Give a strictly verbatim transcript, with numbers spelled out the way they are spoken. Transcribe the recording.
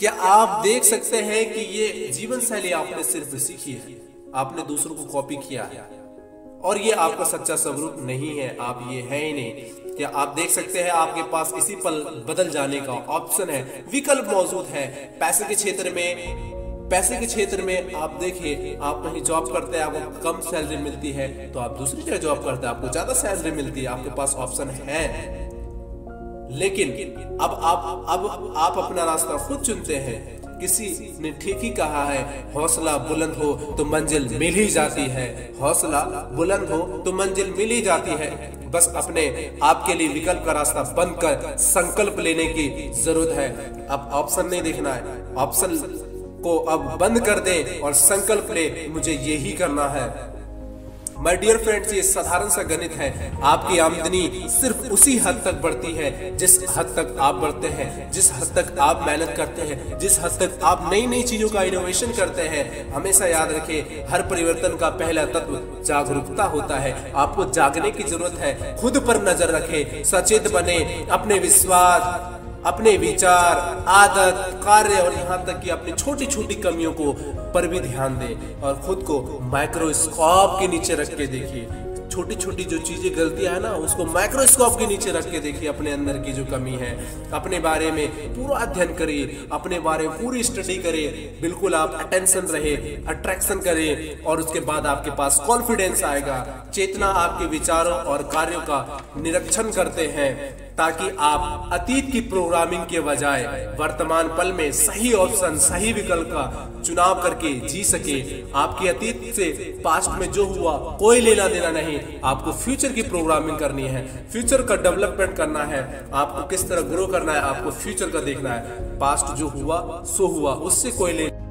क्या आप देख सकते हैं कि ये जीवन शैली आपने सिर्फ सीखी है, आपने दूसरों को कॉपी किया है और ये आपका सच्चा स्वरूप नहीं है, आप ये है ही नहीं। क्या आप देख सकते हैं आपके पास इसी पल बदल जाने का ऑप्शन है, विकल्प मौजूद है। पैसे के क्षेत्र में पैसे के क्षेत्र में आप देखिए, आप कहीं जॉब करते हैं, आपको कम सैलरी मिलती है तो आप दूसरी जगह जॉब करते हैं, आपको ज्यादा सैलरी मिलती है, आपके पास ऑप्शन है। लेकिन अब आप अब आप अपना रास्ता खुद चुनते हैं। किसी ने ठीक ही कहा है, हौसला बुलंद हो तो मंजिल मिल ही जाती है, हौसला बुलंद हो तो मंजिल मिल ही जाती है। बस अपने आपके लिए विकल्प का रास्ता बंद कर संकल्प लेने की जरूरत है। अब ऑप्शन नहीं देखना है, ऑप्शन को अब बंद कर दे और संकल्प ले, मुझे यही करना है। माय डियर फ्रेंड्स, ये साधारण सा गणित है। आपकी आमदनी सिर्फ उसी हद तक बढ़ती है जिस हद तक आप बढ़ते हैं, जिस हद तक आप मेहनत करते हैं, जिस हद तक आप नई नई चीजों का इनोवेशन करते हैं। हमेशा याद रखें, हर परिवर्तन का पहला तत्व जागरूकता होता है। आपको जागने की जरूरत है, खुद पर नजर रखें, सचेत बने, अपने विश्वास, अपने विचार, आदत, कार्य और यहाँ तक कि अपनी छोटी छोटी कमियों को पर भी ध्यान दें और खुद को माइक्रोस्कोप के नीचे रख के देखिए। छोटी छोटी जो चीजें, गलतियां है ना, उसको माइक्रोस्कोप के नीचे रख के देखिए। अपने अंदर की जो कमी है, अपने बारे में पूरा अध्ययन करिए, अपने बारे में पूरी स्टडी करिए। बिल्कुल आप अटेंशन रहे, अट्रैक्शन करें और उसके बाद आपके पास कॉन्फिडेंस आएगा। चेतना आपके विचारों और कार्यों का निरीक्षण करते हैं ताकि आप अतीत की प्रोग्रामिंग के बजाय वर्तमान पल में सही ऑप्शन, सही विकल्प का चुनाव करके जी सके। आपके अतीत से पास्ट में जो हुआ कोई लेना देना नहीं, आपको फ्यूचर की प्रोग्रामिंग करनी है, फ्यूचर का डेवलपमेंट करना है, आपको किस तरह ग्रो करना है, आपको फ्यूचर का देखना है। पास्ट जो हुआ सो हुआ, उससे कोई लेना